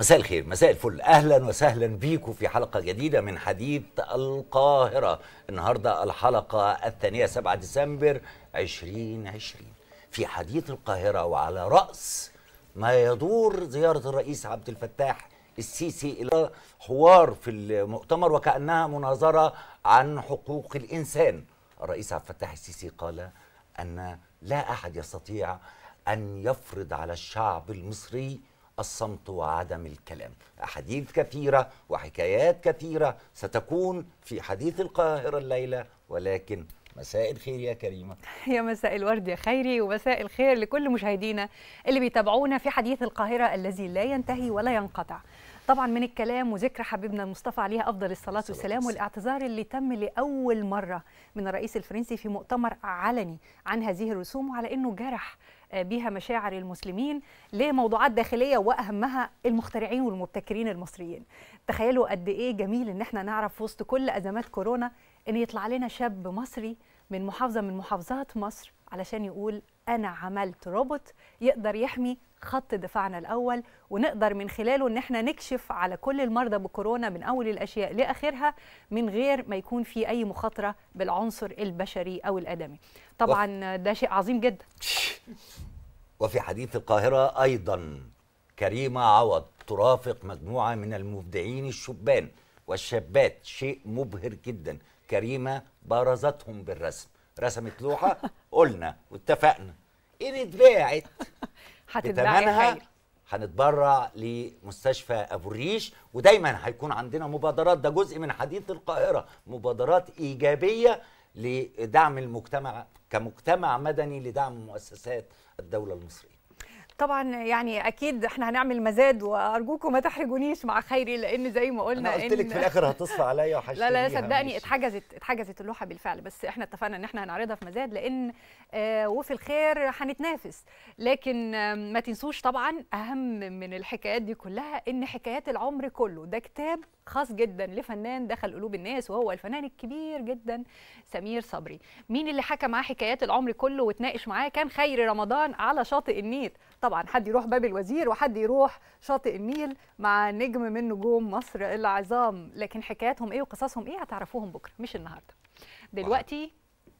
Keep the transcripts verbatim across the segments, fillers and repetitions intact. مساء الخير، مساء الفل، اهلا وسهلا بيكم في حلقه جديده من حديث القاهره. النهارده الحلقه الثانيه سبعة ديسمبر ألفين وعشرين. في حديث القاهره وعلى راس ما يدور زياره الرئيس عبد الفتاح السيسي الى حوار في المؤتمر وكانها مناظره عن حقوق الانسان. الرئيس عبد الفتاح السيسي قال ان لا احد يستطيع ان يفرض على الشعب المصري الصمت وعدم الكلام. أحاديث كثيرة وحكايات كثيرة ستكون في حديث القاهرة الليلة، ولكن مساء الخير يا كريمة. يا مساء الورد يا خيري، ومساء الخير لكل مشاهدينا اللي بيتابعونا في حديث القاهرة الذي لا ينتهي ولا ينقطع. طبعا من الكلام وذكرى حبيبنا المصطفى عليها أفضل الصلاة والسلام، والاعتذار اللي تم لأول مرة من الرئيس الفرنسي في مؤتمر علني عن هذه الرسوم، وعلى أنه جرح بها مشاعر المسلمين لموضوعات داخلية وأهمها المخترعين والمبتكرين المصريين. تخيلوا قد إيه جميل إن احنا نعرف وسط كل أزمات كورونا إن يطلع لنا شاب مصري من محافظة من محافظات مصر علشان يقول أنا عملت روبوت يقدر يحمي خط دفاعنا الأول، ونقدر من خلاله إن احنا نكشف على كل المرضى بكورونا من أول الأشياء لآخرها من غير ما يكون في أي مخاطرة بالعنصر البشري أو الآدمي. طبعا ده شيء عظيم جدا. وفي حديث القاهرة أيضا كريمة عوض ترافق مجموعة من المبدعين الشبان والشابات، شيء مبهر جدا. كريمة بارزتهم بالرسم، رسمت لوحة قلنا واتفقنا إن اتباعت بتمنها هنتبرع لمستشفى أبو الريش، ودايما هيكون عندنا مبادرات. ده جزء من حديث القاهرة، مبادرات إيجابية لدعم المجتمع كمجتمع مدني لدعم مؤسسات الدولة المصرية. طبعا يعني اكيد احنا هنعمل مزاد، وارجوكم ما تحرجونيش مع خيري لان زي ما قلنا انا قلت لك في الاخر هتصفى عليا وهشتريها. لا لا صدقني اتحجزت اتحجزت اللوحه بالفعل، بس احنا اتفقنا ان احنا هنعرضها في مزاد لان آه وفي الخير هنتنافس. لكن آه ما تنسوش طبعا اهم من الحكايات دي كلها ان حكايات العمر كله، ده كتاب خاص جدا لفنان دخل قلوب الناس وهو الفنان الكبير جدا سمير صبري. مين اللي حكى معاه حكايات العمر كله واتناقش معاه؟ كان خيري رمضان على شاطئ النيل. طبعا حد يروح باب الوزير وحد يروح شاطئ النيل مع نجم من نجوم مصر العظام، لكن حكاياتهم ايه وقصصهم ايه هتعرفوهم بكره مش النهارده. دلوقتي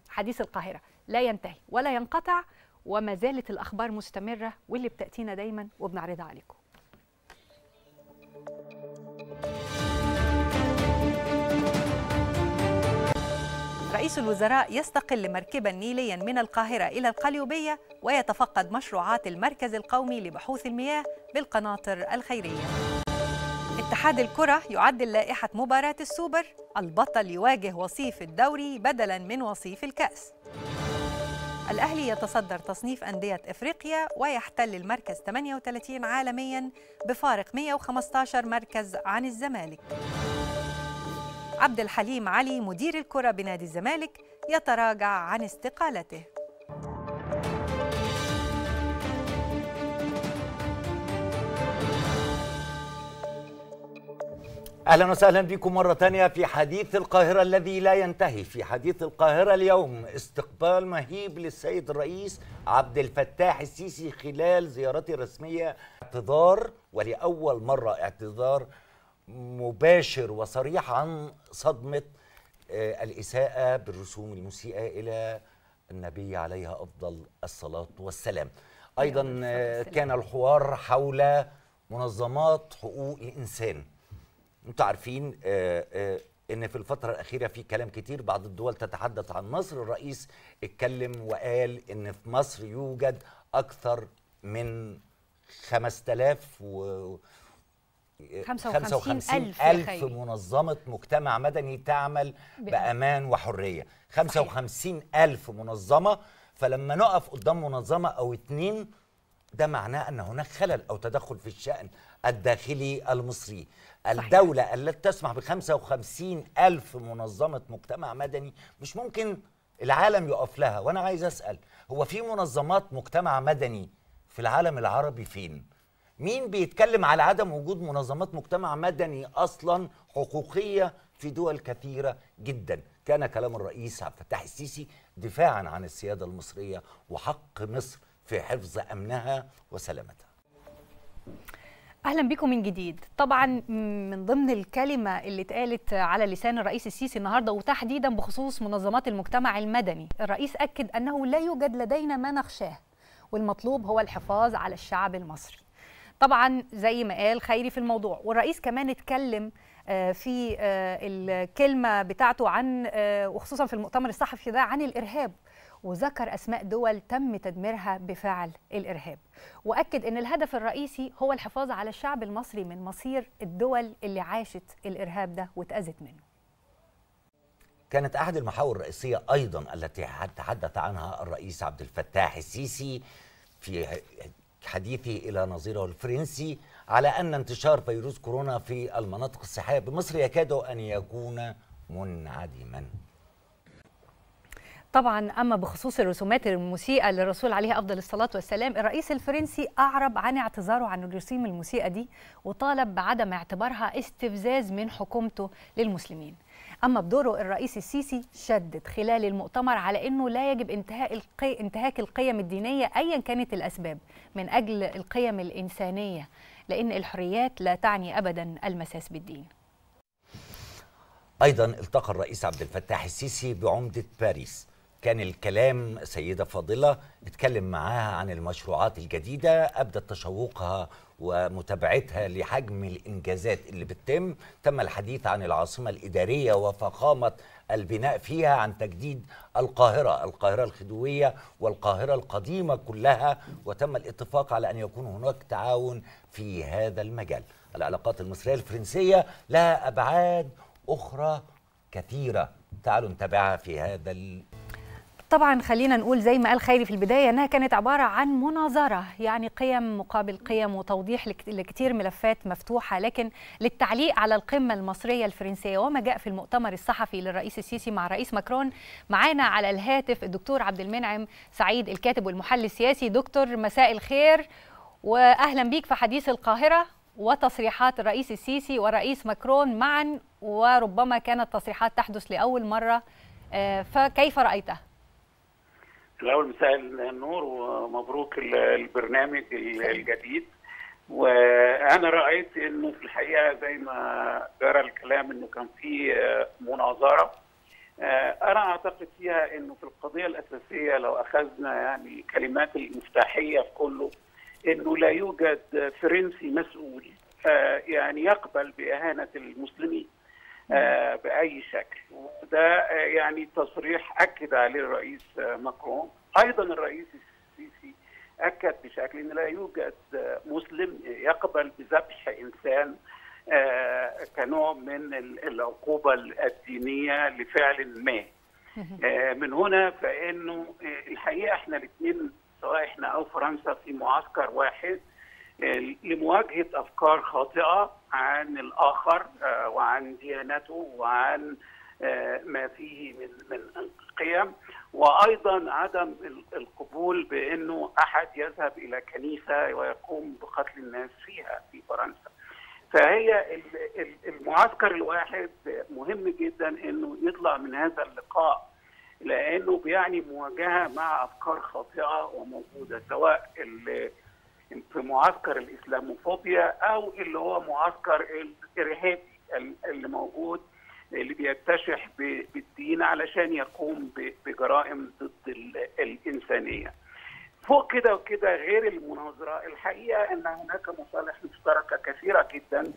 حديث القاهرة لا ينتهي ولا ينقطع، وما زالت الاخبار مستمره واللي بتاتينا دايما وبنعرضها عليكم. رئيس الوزراء يستقل مركبا نيليا من القاهرة إلى القليوبية ويتفقد مشروعات المركز القومي لبحوث المياه بالقناطر الخيرية. اتحاد الكرة يعدل لائحة مباراة السوبر، البطل يواجه وصيف الدوري بدلا من وصيف الكأس. الأهلي يتصدر تصنيف أندية إفريقيا ويحتل المركز ثمانية وثلاثين عالميا بفارق مئة وخمسة عشر مركز عن الزمالك. عبد الحليم علي مدير الكرة بنادي الزمالك يتراجع عن استقالته. أهلا وسهلا بكم مرة تانية في حديث القاهرة الذي لا ينتهي. في حديث القاهرة اليوم استقبال مهيب للسيد الرئيس عبد الفتاح السيسي خلال زيارته الرسمية، اعتذار ولأول مرة اعتذار مباشر وصريح عن صدمة الإساءة بالرسوم المسيئة إلى النبي عليها أفضل الصلاة والسلام. أيضا كان الحوار حول منظمات حقوق الإنسان. أنتوا عارفين أن في الفترة الأخيرة في كلام كتير، بعض الدول تتحدث عن مصر. الرئيس اتكلم وقال أن في مصر يوجد أكثر من خمسة آلاف و خمسة وخمسين ألف منظمة مجتمع مدني تعمل بأمان وحرية. خمسة وخمسين ألف منظمة، فلما نقف قدام منظمة أو اتنين ده معناه أن هناك خلل أو تدخل في الشأن الداخلي المصري. الدولة التي تسمح ب خمسة وخمسين ألف منظمة مجتمع مدني مش ممكن العالم يقف لها. وأنا عايز أسأل، هو في منظمات مجتمع مدني في العالم العربي فين؟ مين بيتكلم على عدم وجود منظمات مجتمع مدني أصلا حقوقية في دول كثيرة جدا؟ كان كلام الرئيس عبد الفتاح السيسي دفاعا عن السيادة المصرية وحق مصر في حفظ أمنها وسلامتها. اهلا بكم من جديد. طبعا من ضمن الكلمه اللي اتقالت على لسان الرئيس السيسي النهارده وتحديدا بخصوص منظمات المجتمع المدني، الرئيس اكد انه لا يوجد لدينا ما نخشاه والمطلوب هو الحفاظ على الشعب المصري. طبعا زي ما قال خيري في الموضوع، والرئيس كمان اتكلم في الكلمه بتاعته عن وخصوصا في المؤتمر الصحفي ده عن الارهاب، وذكر أسماء دول تم تدميرها بفعل الإرهاب، وأكد أن الهدف الرئيسي هو الحفاظ على الشعب المصري من مصير الدول اللي عاشت الإرهاب ده واتأذت منه. كانت أحد المحاور الرئيسية أيضا التي تحدث عنها الرئيس عبد الفتاح السيسي في حديثه إلى نظيره الفرنسي على أن انتشار فيروس كورونا في المناطق السياحية بمصر يكاد أن يكون منعدما. طبعا أما بخصوص الرسومات المسيئة للرسول عليه أفضل الصلاة والسلام، الرئيس الفرنسي أعرب عن اعتذاره عن الرسوم المسيئة دي وطالب بعدم اعتبارها استفزاز من حكومته للمسلمين. أما بدوره الرئيس السيسي شدد خلال المؤتمر على أنه لا يجب انتهاء القي... انتهاك القيم الدينية أيا كانت الأسباب من أجل القيم الإنسانية، لأن الحريات لا تعني أبدا المساس بالدين. أيضا التقى الرئيس عبد الفتاح السيسي بعمدة باريس، كان الكلام سيدة فاضلة اتكلم معاها عن المشروعات الجديدة، أبدت تشوقها ومتابعتها لحجم الإنجازات اللي بتتم. تم الحديث عن العاصمة الإدارية وفخامة البناء فيها، عن تجديد القاهرة القاهرة الخديوية والقاهرة القديمة كلها، وتم الاتفاق على أن يكون هناك تعاون في هذا المجال. العلاقات المصرية الفرنسية لها أبعاد أخرى كثيرة، تعالوا نتابعها في هذا ال... طبعا خلينا نقول زي ما قال خيري في البداية أنها كانت عبارة عن مناظرة، يعني قيم مقابل قيم وتوضيح لكتير ملفات مفتوحة، لكن للتعليق على القمة المصرية الفرنسية وما جاء في المؤتمر الصحفي للرئيس السيسي مع رئيس ماكرون. معانا على الهاتف الدكتور عبد المنعم سعيد، الكاتب والمحلل السياسي. دكتور مساء الخير وأهلا بيك في حديث القاهرة وتصريحات الرئيس السيسي ورئيس ماكرون معا، وربما كانت تصريحات تحدث لأول مرة، فكيف رأيتها؟ الأول مساء النور ومبروك البرنامج الجديد. وأنا رأيت إنه في الحقيقة زي ما جرى الكلام إنه كان في مناظرة، أنا أعتقد فيها إنه في القضية الأساسية لو أخذنا يعني كلمات المفتاحية في كله إنه لا يوجد فرنسي مسؤول يعني يقبل بإهانة المسلمين بأي شكل، وده يعني تصريح أكد عليه الرئيس ماكرون. أيضا الرئيس السيسي أكد بشكل أن لا يوجد مسلم يقبل بذبح إنسان كنوع من العقوبة الدينية لفعل ما. من هنا فإنه الحقيقة إحنا الاثنين سواء إحنا أو فرنسا في معسكر واحد لمواجهة أفكار خاطئة عن الآخر وعن ديانته وعن ما فيه من من القيم، وأيضا عدم القبول بأنه أحد يذهب إلى كنيسة ويقوم بقتل الناس فيها في فرنسا. فهي المعسكر الواحد مهم جدا أنه يطلع من هذا اللقاء، لأنه بيعني مواجهة مع أفكار خاطئة وموجودة سواء ال في معسكر الاسلاموفوبيا او اللي هو معسكر الارهابي اللي موجود اللي بيتشح بالدين علشان يقوم بجرائم ضد الانسانيه. فوق كده وكده غير المناظره، الحقيقه ان هناك مصالح مشتركه كثيره جدا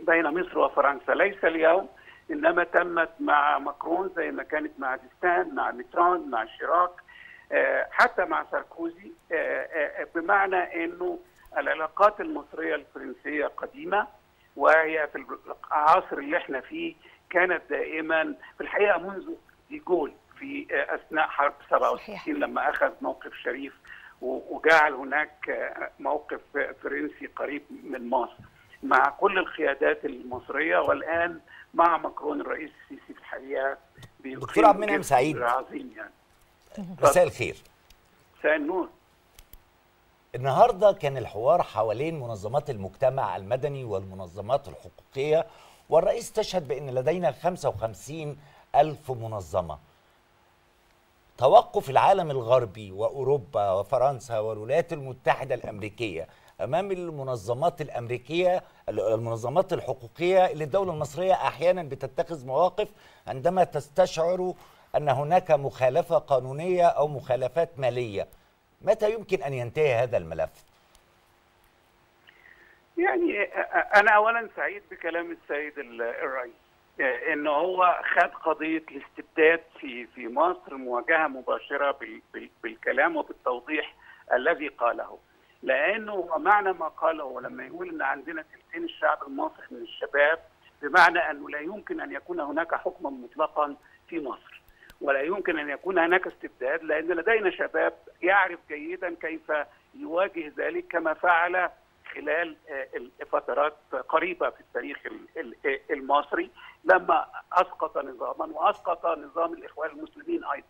بين مصر وفرنسا، ليس اليوم انما تمت مع ماكرون زي ما كانت مع ديستان مع ميتران مع شيراك حتى مع ساركوزي، بمعنى انه العلاقات المصريه الفرنسيه قديمه، وهي في العصر اللي احنا فيه كانت دائما في الحقيقه منذ ديجول في اثناء حرب سبعة وستين لما اخذ موقف شريف وجعل هناك موقف فرنسي قريب من مصر مع كل القيادات المصريه، والان مع ماكرون الرئيس السيسي في الحقيقه دكتور عبد المنعم سعيد عظيم يعني. مساء الخير. مساء النور. النهارده كان الحوار حوالين منظمات المجتمع المدني والمنظمات الحقوقيه، والرئيس استشهد بان لدينا خمسة وخمسين ألف منظمه. توقف العالم الغربي واوروبا وفرنسا والولايات المتحده الامريكيه أمام المنظمات الأمريكية، المنظمات الحقوقية اللي الدولة المصرية أحيانا بتتخذ مواقف عندما تستشعر أن هناك مخالفة قانونية أو مخالفات مالية. متى يمكن أن ينتهي هذا الملف؟ يعني أنا أولا سعيد بكلام السيد الرئيس إن هو خد قضية الاستبداد في في مصر مواجهة مباشرة بالكلام وبالتوضيح الذي قاله، لأنه معنى ما قاله لما يقول إن عندنا ثلثين الشعب المصري من الشباب، بمعنى أنه لا يمكن أن يكون هناك حكما مطلقا في مصر، ولا يمكن أن يكون هناك استبداد، لأن لدينا شباب يعرف جيدا كيف يواجه ذلك كما فعل خلال فترات قريبة في التاريخ المصري لما أسقط نظاما وأسقط نظام الإخوان المسلمين أيضا.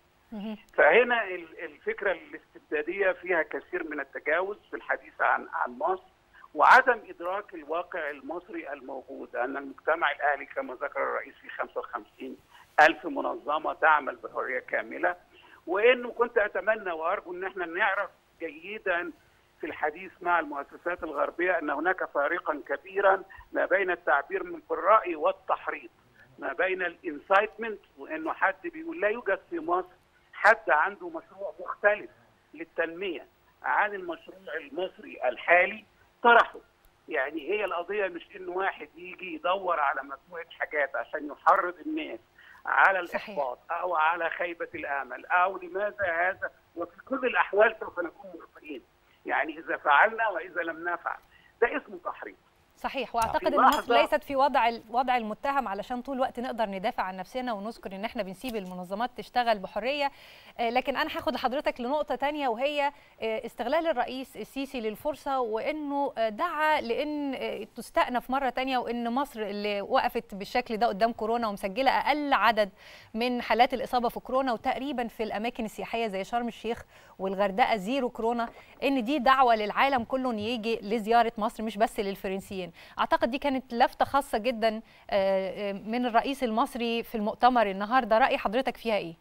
فهنا الفكرة الاستبدادية فيها كثير من التجاوز في الحديث عن عن مصر وعدم إدراك الواقع المصري الموجود، أن المجتمع الأهلي كما ذكر الرئيس في خمسة وخمسين ألف منظمة تعمل بحرية كاملة، وإنه كنت أتمنى وأرجو إن احنا نعرف جيدا في الحديث مع المؤسسات الغربية أن هناك فارقا كبيرا ما بين التعبير من الرأي والتحريض، ما بين الانسايتمنت وأنه حد بيقول لا يوجد في مصر حد عنده مشروع مختلف للتنمية عن المشروع المصري الحالي طرحه. يعني هي القضية مش إن واحد يجي يدور على مجموعة حاجات عشان يحرض الناس على الإحباط أو على خيبة الأمل أو لماذا هذا، وفي كل الأحوال سوف نكون مخطئين، يعني إذا فعلنا وإذا لم نفعل، ده اسمه تحريض. صحيح، واعتقد ان مصر ليست في وضع وضع المتهم علشان طول الوقت نقدر ندافع عن نفسنا ونذكر ان احنا بنسيب المنظمات تشتغل بحريه، لكن انا هاخد لحضرتك لنقطه ثانيه وهي استغلال الرئيس السيسي للفرصه وانه دعا لان تستأنف مره ثانيه، وان مصر اللي وقفت بالشكل ده قدام كورونا ومسجله اقل عدد من حالات الاصابه في كورونا، وتقريبا في الاماكن السياحيه زي شرم الشيخ والغردقه زيرو كورونا، ان دي دعوه للعالم كله ان يجي لزياره مصر مش بس للفرنسيين. أعتقد دي كانت لفتة خاصة جدا من الرئيس المصري في المؤتمر النهاردة. رأي حضرتك فيها إيه؟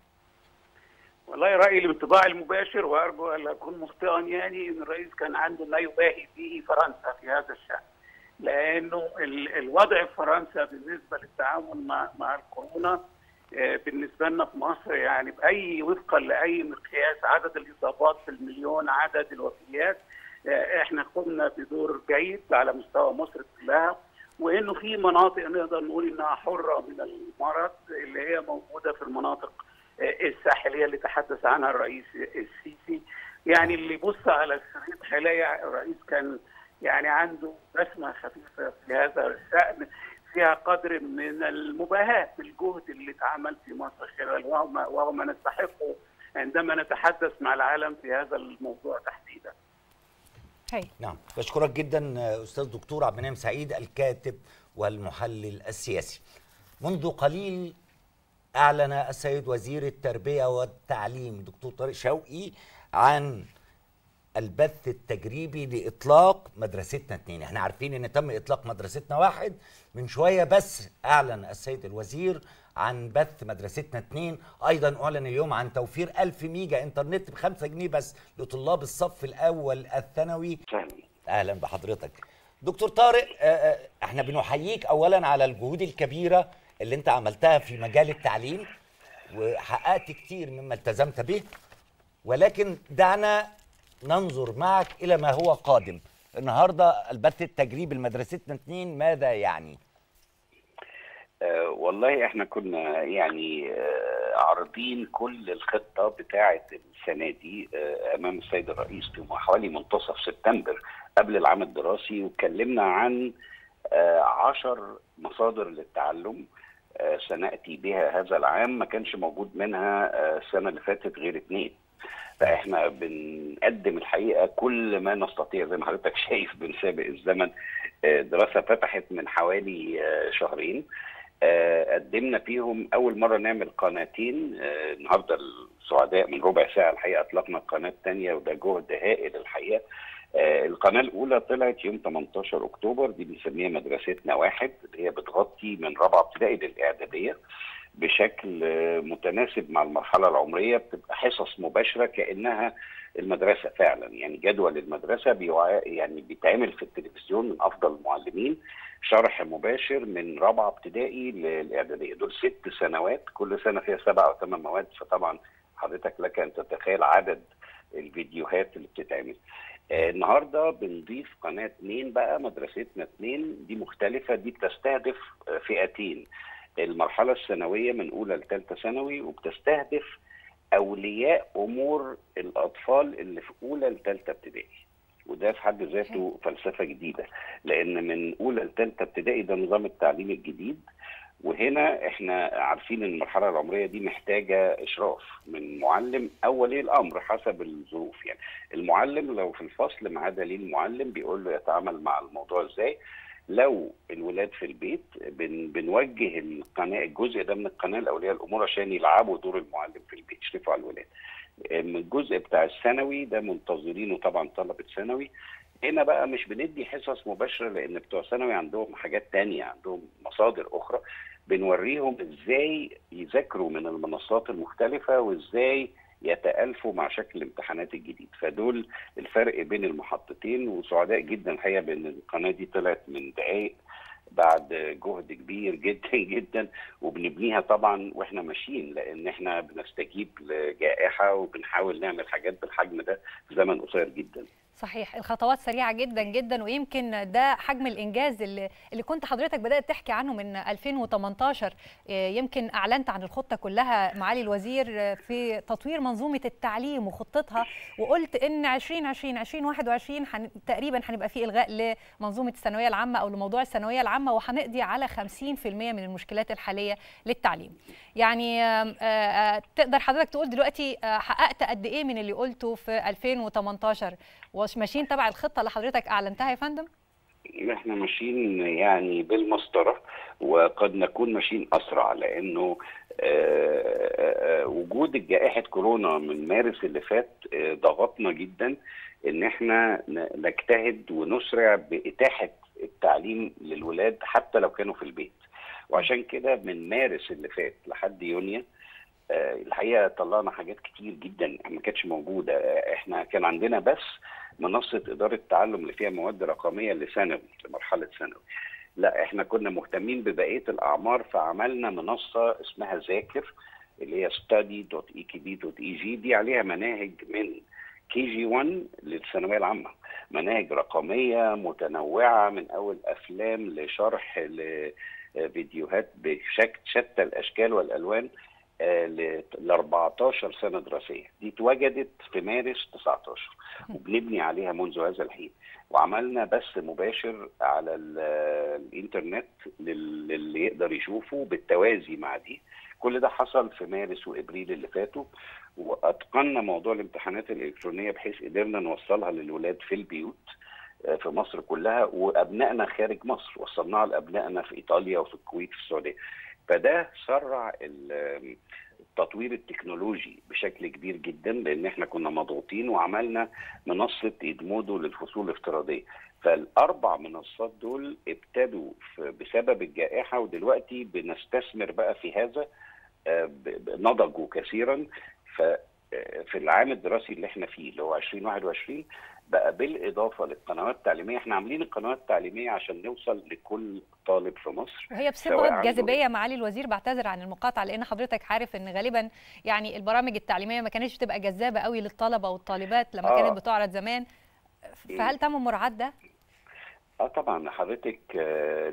والله رأيي الانطباع المباشر وأرجو أن أكون مخطئا، يعني أن الرئيس كان عنده لا يباهي به فرنسا في هذا الشأن، لأنه الوضع في فرنسا بالنسبة للتعامل مع مع الكورونا بالنسبة لنا في مصر يعني بأي وفقا لأي مقياس، عدد الإصابات في المليون، عدد الوفيات، احنا قمنا بدور جيد على مستوى مصر كلها، وانه في مناطق نقدر نقول انها حره من المرض اللي هي موجوده في المناطق الساحليه اللي تحدث عنها الرئيس السيسي. يعني اللي بص على الشريط خلايا الرئيس كان يعني عنده رسمه خفيفه في هذا الشان فيها قدر من المباهاه بالجهد اللي اتعمل في مصر خلال وما وما نستحقه عندما نتحدث مع العالم في هذا الموضوع تحديدا. نعم، بشكرك جدا أستاذ دكتور عبد المنعم سعيد الكاتب والمحلل السياسي. منذ قليل أعلن السيد وزير التربية والتعليم دكتور طارق شوقي عن البث التجريبي لإطلاق مدرستنا اتنين. احنا عارفين أن تم إطلاق مدرستنا واحد من شوية، بس أعلن السيد الوزير عن بث مدرستنا اتنين. أيضا أعلن اليوم عن توفير ألف ميجا إنترنت بخمسة جنيه بس لطلاب الصف الأول الثانوي. أهلا بحضرتك دكتور طارق. احنا بنحييك أولا على الجهود الكبيرة اللي انت عملتها في مجال التعليم وحققت كتير مما التزمت به، ولكن دعنا ننظر معك إلى ما هو قادم. النهاردة البث التجريبي لمدرستنا اتنين ماذا يعني؟ أه والله احنا كنا يعني أه عارضين كل الخطة بتاعة السنة دي أه أمام السيد الرئيس في حوالي منتصف سبتمبر قبل العام الدراسي، واتكلمنا عن أه عشر مصادر للتعلم أه سنأتي بها هذا العام، ما كانش موجود منها أه السنة اللي فاتت غير اتنين. فاحنا بنقدم الحقيقه كل ما نستطيع، زي ما حضرتك شايف بنسابق الزمن. دراسه فتحت من حوالي شهرين قدمنا فيهم اول مره نعمل قناتين، النهارده السعداء من ربع ساعه الحقيقه اطلقنا قناه ثانيه، وده جهد هائل الحقيقه. القناه الاولى طلعت يوم ثمانية عشر أكتوبر، دي بنسميها مدرستنا واحد، اللي هي بتغطي من رابعه ابتدائي للاعداديه بشكل متناسب مع المرحله العمريه، بتبقى حصص مباشره كانها المدرسه فعلا، يعني جدول المدرسه بيوع... يعني بيتعمل في التلفزيون من افضل المعلمين، شرح مباشر من رابعه ابتدائي للاعداديه، دول ست سنوات كل سنه فيها سبع او ثمان مواد، فطبعا حضرتك لك ان تتخيل عدد الفيديوهات اللي بتتعمل. آه النهارده بنضيف قناه اتنين بقى، مدرستنا اتنين دي مختلفه، دي بتستهدف فئتين، المرحله الثانويه من اولى لثالثه ثانوي، وبتستهدف اولياء امور الاطفال اللي في اولى لثالثه ابتدائي، وده في حد ذاته فلسفه جديده، لان من اولى لثالثه ابتدائي ده نظام التعليم الجديد، وهنا احنا عارفين ان المرحله العمريه دي محتاجه اشراف من معلم او ولي الامر حسب الظروف. يعني المعلم لو في الفصل معاه دليل معلم بيقول له يتعامل مع الموضوع ازاي. لو الولاد في البيت بن بنوجه القناه، الجزء ده من القناه لاولياء الامور عشان يلعبوا دور المعلم في البيت، يشرفوا على الولاد. من الجزء بتاع الثانوي ده منتظرينه طبعا طلبه ثانوي. هنا بقى مش بندي حصص مباشره لان بتوع ثانوي عندهم حاجات ثانيه، عندهم مصادر اخرى، بنوريهم ازاي يذاكروا من المنصات المختلفه وازاي يتألفوا مع شكل الامتحانات الجديد. فدول الفرق بين المحطتين، وسعداء جدا الحقيقه بان القناه دي طلعت من دقائق بعد جهد كبير جدا جدا، وبنبنيها طبعا واحنا ماشيين، لان احنا بنستجيب لجائحه وبنحاول نعمل حاجات بالحجم ده في زمن قصير جدا. صحيح، الخطوات سريعه جدا جدا، ويمكن ده حجم الانجاز اللي اللي كنت حضرتك بدات تحكي عنه من ألفين وثمانية عشر. يمكن اعلنت عن الخطه كلها معالي الوزير في تطوير منظومه التعليم وخطتها، وقلت ان عشرين عشرين عشرين واحد وعشرين حن... تقريبا هنبقى في الغاء لمنظومه الثانويه العامه او لموضوع الثانويه العامه، وهنقضي على خمسين في المية من المشكلات الحاليه للتعليم. يعني تقدر حضرتك تقول دلوقتي حققت قد ايه من اللي قلته في ألفين وثمانية عشر؟ مش ماشيين تبع الخطه اللي حضرتك اعلنتها يا فندم؟ احنا ماشيين يعني بالمسطره، وقد نكون ماشيين اسرع لانه وجود جائحه كورونا من مارس اللي فات ضغطنا جدا ان احنا نجتهد ونسرع باتاحه التعليم للولاد حتى لو كانوا في البيت. وعشان كده من مارس اللي فات لحد يونيو الحقيقه طلعنا حاجات كتير جدا ما كانتش موجوده. احنا كان عندنا بس منصه اداره التعلم اللي فيها مواد رقميه لثانوي، لمرحله ثانوي. لا احنا كنا مهتمين ببقيه الاعمار، فعملنا منصه اسمها ذاكر اللي هي ستادي دوت اي كي بي دوت اي جي، دي عليها مناهج من كي جي واحد للثانويه العامه، مناهج رقميه متنوعه من اول افلام لشرح لفيديوهات بشتى الاشكال والالوان ل أربعتاشر سنه دراسيه. دي اتوجدت في مارس تسعتاشر وبنبني عليها منذ هذا الحين، وعملنا بث مباشر على الانترنت للي يقدر يشوفه بالتوازي مع دي. كل ده حصل في مارس وابريل اللي فاتوا، واتقنا موضوع الامتحانات الالكترونيه بحيث قدرنا نوصلها للولاد في البيوت في مصر كلها، وابنائنا خارج مصر وصلناها لابنائنا في ايطاليا وفي الكويت وفي السعوديه. فده سرع التطوير التكنولوجي بشكل كبير جدا لان احنا كنا مضغوطين، وعملنا منصه ادمودو للفصول الافتراضيه. فالاربع منصات دول ابتدوا بسبب الجائحه، ودلوقتي بنستثمر بقى في هذا، نضجوا كثيرا. ففي العام الدراسي اللي احنا فيه اللي هو ألفين وواحد وعشرين بقى بالاضافه للقنوات التعليميه، احنا عاملين القنوات التعليميه عشان نوصل لكل طالب في مصر. هي بصفه جاذبيه معالي الوزير، بعتذر عن المقاطعه لان حضرتك عارف ان غالبا يعني البرامج التعليميه ما كانتش بتبقى جذابه قوي للطلبه والطالبات لما آه. كانت بتعرض زمان، فهل تم مراعاه ده؟ اه طبعا حضرتك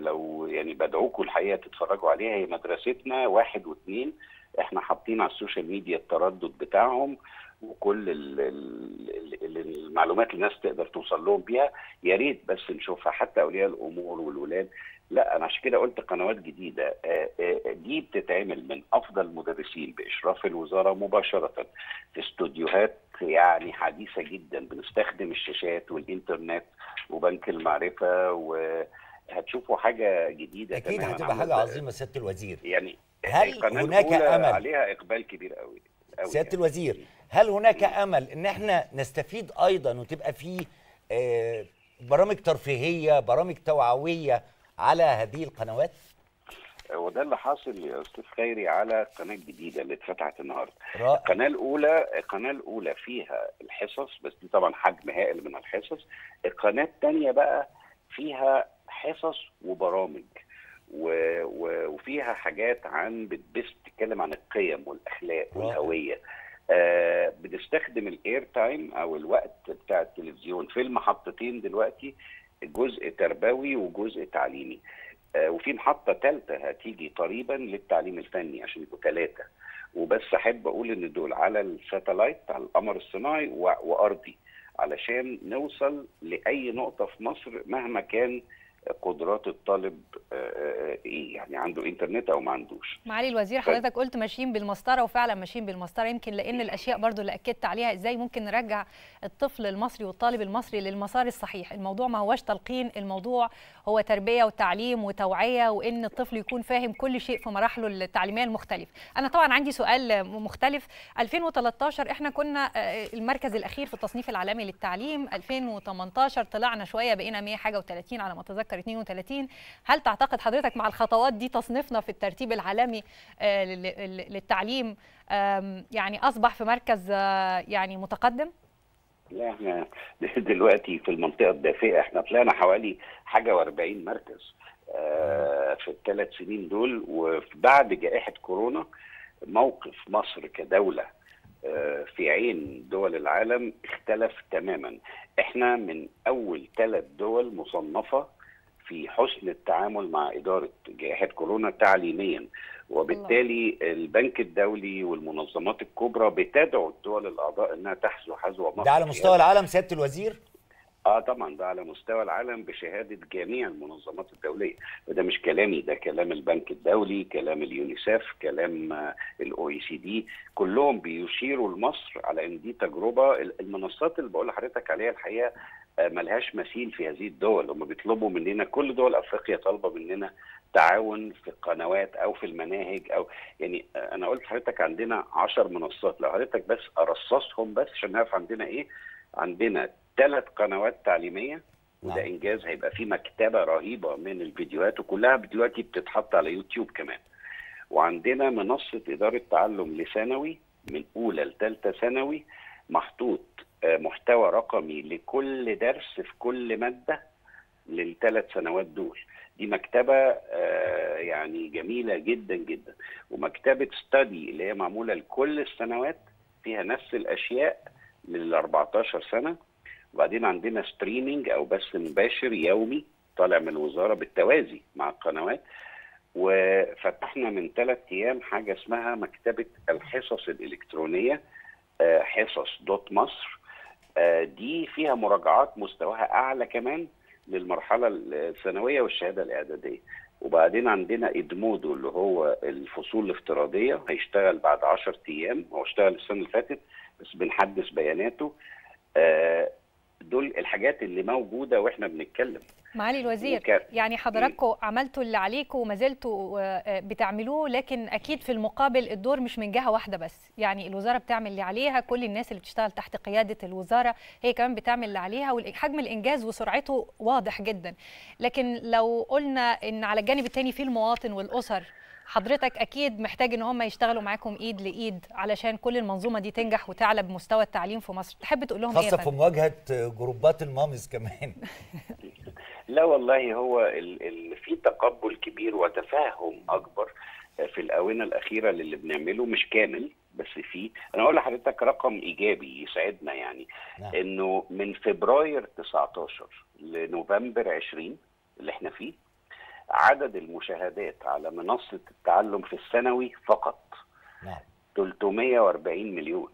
لو يعني بدعوكم الحقيقه تتفرجوا عليها، هي مدرستنا واحد واثنين احنا حاطين على السوشيال ميديا التردد بتاعهم وكل المعلومات اللي الناس تقدر توصل لهم بيها. يا ريت بس نشوفها حتى اولياء الامور والولاد. لا انا عشان كده قلت قنوات جديده، دي بتتعمل من افضل المدرسين باشراف الوزاره مباشره في استوديوهات يعني حديثه جدا، بنستخدم الشاشات والانترنت وبنك المعرفه، وهتشوفوا حاجه جديده اكيد هتبقى حاجه عظيمه. سياده الوزير يعني هل هناك امل؟ عليها اقبال كبير قوي. سيادة الوزير، هل هناك أمل إن احنا نستفيد أيضا وتبقى في برامج ترفيهية، برامج توعوية على هذه القنوات؟ وده اللي حاصل يا استاذ خيري على القناه الجديده اللي اتفتحت النهارده. القناه الاولى القناه الاولى فيها الحصص، بس دي طبعا حجم هائل من الحصص. القناه الثانيه بقى فيها حصص وبرامج و... و... وفيها حاجات عن بتبث بتتكلم عن القيم والاخلاق والهويه. آه بنستخدم الاير تايم او الوقت بتاع التلفزيون في المحطتين دلوقتي، جزء تربوي وجزء تعليمي. آه وفي محطه ثالثه هتيجي قريبا للتعليم الفني عشان يبقوا ثلاثه. وبس احب اقول ان دول على الساتلايت على القمر الصناعي و... وارضي، علشان نوصل لاي نقطه في مصر مهما كان قدرات الطالب ايه، يعني عنده انترنت او ما عندوش. معالي الوزير حضرتك قلت ماشيين بالمسطره، وفعلا ماشيين بالمسطره، يمكن لان الاشياء برضو اللي اكدت عليها ازاي ممكن نرجع الطفل المصري والطالب المصري للمسار الصحيح. الموضوع ما هواش تلقين، الموضوع هو تربيه وتعليم وتوعيه، وان الطفل يكون فاهم كل شيء في مراحله التعليميه المختلفه. انا طبعا عندي سؤال مختلف. ألفين وثلاثة عشر احنا كنا المركز الاخير في التصنيف العالمي للتعليم، ألفين وثمانية عشر طلعنا شويه بقينا مية وحاجة وتلاتين على ما اتذكر اتنين وتلاتين. هل تعتقد حضرتك مع الخطوات دي تصنيفنا في الترتيب العالمي للتعليم يعني اصبح في مركز يعني متقدم؟ لا، احنا دلوقتي في المنطقه الدافئه احنا طلعنا حوالي حاجه واربعين مركز في الثلاث سنين دول. وبعد جائحه كورونا موقف مصر كدوله في عين دول العالم اختلف تماما. احنا من اول ثلاث دول مصنفه في حسن التعامل مع إدارة جائحة كورونا تعليميا، وبالتالي البنك الدولي والمنظمات الكبرى بتدعو الدول الأعضاء أنها تحذو حذو مصر. ده على مستوى العالم سيادة الوزير؟ آه طبعا، ده على مستوى العالم بشهادة جميع المنظمات الدولية، وده مش كلامي، ده كلام البنك الدولي، كلام اليونيسف، كلام ال أو إي سي دي، كلهم بيشيروا لمصر على أن دي تجربة. المنصات اللي بقول لحضرتك عليها الحقيقة ملهاش مثيل في هذه الدول. هم بيطلبوا مننا، كل دول افريقيا طالبه مننا تعاون في القنوات او في المناهج، او يعني انا قلت لحضرتك عندنا عشر منصات، لو حضرتك بس ارصصهم بس عشان نعرف عندنا ايه. عندنا ثلاث قنوات تعليميه، وده انجاز، هيبقى في مكتبه رهيبه من الفيديوهات وكلها دلوقتي بتتحط على يوتيوب كمان. وعندنا منصه اداره تعلم لثانوي، من اولى لثالثه ثانوي محطوط محتوى رقمي لكل درس في كل مادة للثلاث سنوات دول. دي مكتبة يعني جميلة جدا جدا. ومكتبة ستادي اللي هي معمولة لكل السنوات فيها نفس الأشياء لل أربعتاشر سنة. وبعدين عندنا ستريمينج أو بث مباشر يومي طالع من الوزارة بالتوازي مع القنوات. وفتحنا من ثلاث أيام حاجة اسمها مكتبة الحصص الإلكترونية، حصص دوت مصر. دي فيها مراجعات مستواها أعلى كمان للمرحلة الثانوية والشهادة الإعدادية. وبعدين عندنا ادمودو اللي هو الفصول الافتراضية، هيشتغل بعد عشر أيام، هو اشتغل السنة اللي فاتت بس بنحدث بياناته. دول الحاجات اللي موجودة وإحنا بنتكلم. معالي الوزير، يعني حضراتكم عملتوا اللي عليكم وما زلتوا بتعملوه، لكن اكيد في المقابل الدور مش من جهه واحده بس، يعني الوزاره بتعمل اللي عليها، كل الناس اللي بتشتغل تحت قياده الوزاره هي كمان بتعمل اللي عليها، وحجم الانجاز وسرعته واضح جدا. لكن لو قلنا ان على الجانب الثاني في المواطن والاسر، حضرتك اكيد محتاج ان هم يشتغلوا معاكم ايد لايد علشان كل المنظومه دي تنجح وتعلى بمستوى التعليم في مصر، تحب تقول لهم ايه؟ خاصه في مواجهه جروبات المامز كمان. لا والله، هو ال ال في تقبل كبير وتفاهم اكبر في الاونه الاخيره للي بنعمله. مش كامل بس في، انا اقول لحضرتك رقم ايجابي يسعدنا يعني. نعم. انه من فبراير تسعتاشر لنوفمبر عشرين اللي احنا فيه، عدد المشاهدات على منصه التعلم في الثانوي فقط نعم تلتمية واربعين مليون.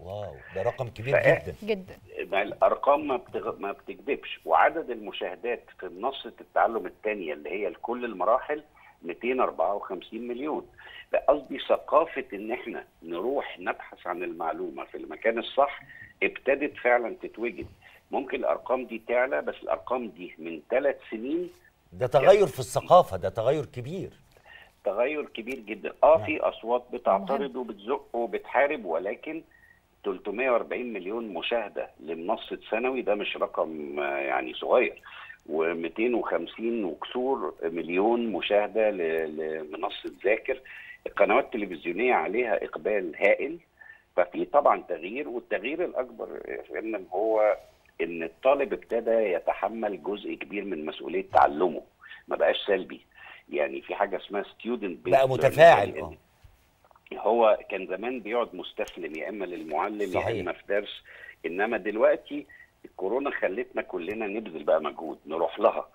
واو، ده رقم كبير جدا جدا. الارقام ما بتغ... ما بتكذبش. وعدد المشاهدات في منصه التعلم الثانيه اللي هي لكل المراحل ميتين واربعة وخمسين مليون. قصدي ثقافه ان احنا نروح نبحث عن المعلومه في المكان الصح ابتدت فعلا تتوجد. ممكن الارقام دي تعلى، بس الارقام دي من ثلاث سنين. ده تغير في الثقافه، ده تغير كبير، تغير كبير جدا. اه نعم. في اصوات بتعترض وبتزق وبتحارب، ولكن تلتمية واربعين مليون مشاهده لمنصه ثانوي ده مش رقم يعني صغير. ومئتين وخمسين وكسور مليون مشاهدة لمنصة ذاكر. القنوات التلفزيونية عليها إقبال هائل، ففي طبعا تغيير، والتغيير الأكبر فعلا هو إن الطالب ابتدى يتحمل جزء كبير من مسؤولية تعلمه، ما بقاش سلبي. يعني في حاجة اسمها ستيودنت، بقى متفاعل. هو كان زمان بيقعد مستسلم يا إما للمعلم يا إما في درس، إنما دلوقتي الكورونا خلتنا كلنا نبذل بقى مجهود نروح لها.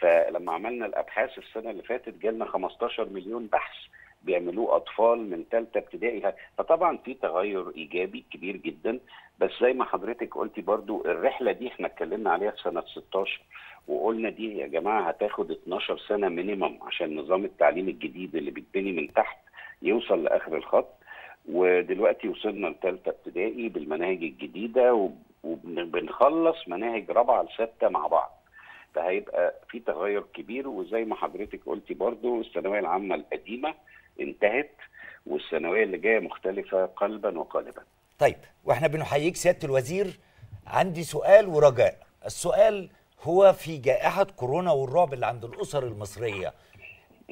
فلما عملنا الابحاث السنه اللي فاتت جالنا خمستاشر مليون بحث بيعملوه اطفال من ثالثه ابتدائي، فطبعا في تغير ايجابي كبير جدا. بس زي ما حضرتك قلتي برضو الرحله دي احنا اتكلمنا عليها في سنه ستاشر وقلنا دي يا جماعه هتاخد اتناشر سنة مينيمم عشان نظام التعليم الجديد اللي بيتبني من تحت يوصل لاخر الخط. ودلوقتي وصلنا لثالثه ابتدائي بالمناهج الجديده و وبنخلص مناهج رابعه لسته مع بعض، فهيبقى في تغير كبير. وزي ما حضرتك قلتي برضو الثانويه العامه القديمه انتهت والثانويه اللي جايه مختلفه قلبا وقالبا. طيب، واحنا بنحييك سياده الوزير. عندي سؤال ورجاء. السؤال هو في جائحه كورونا والرعب اللي عند الاسر المصريه،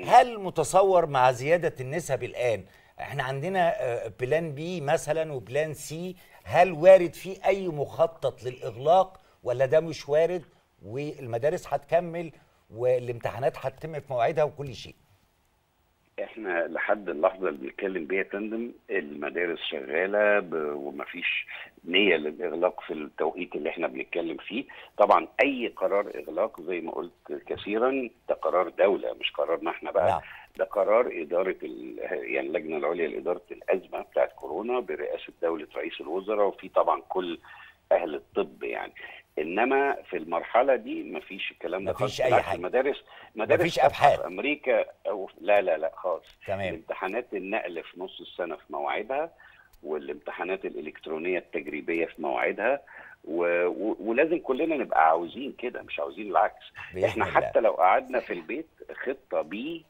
هل متصور مع زياده النسب الان احنا عندنا بلان بي مثلا وبلان سي، هل وارد فيه اي مخطط للاغلاق ولا ده مش وارد والمدارس هتكمل والامتحانات هتتم في مواعيدها وكل شيء؟ احنا لحد اللحظه اللي بنتكلم بيها تندم المدارس شغاله ب... ومفيش نيه للاغلاق في التوقيت اللي احنا بنتكلم فيه. طبعا اي قرار اغلاق زي ما قلت كثيرا ده قرار دوله، مش قرارنا احنا بقى. نعم. ده قرار اداره ال... يعني اللجنه العليا لاداره الازمه بتاعت كورونا برئاسه دوله رئيس الوزراء وفي طبعا كل اهل الطب يعني. انما في المرحله دي مفيش الكلام ده خالص. مفيش اي حاجه. المدارس مدارس مفيش ابحاث في امريكا أو لا لا لا خالص. تمام. امتحانات النقل في نص السنه في مواعيدها، والامتحانات الالكترونيه التجريبيه في مواعيدها، و... و... ولازم كلنا نبقى عاوزين كده، مش عاوزين العكس. احنا حتى لو قعدنا في البيت خطه بي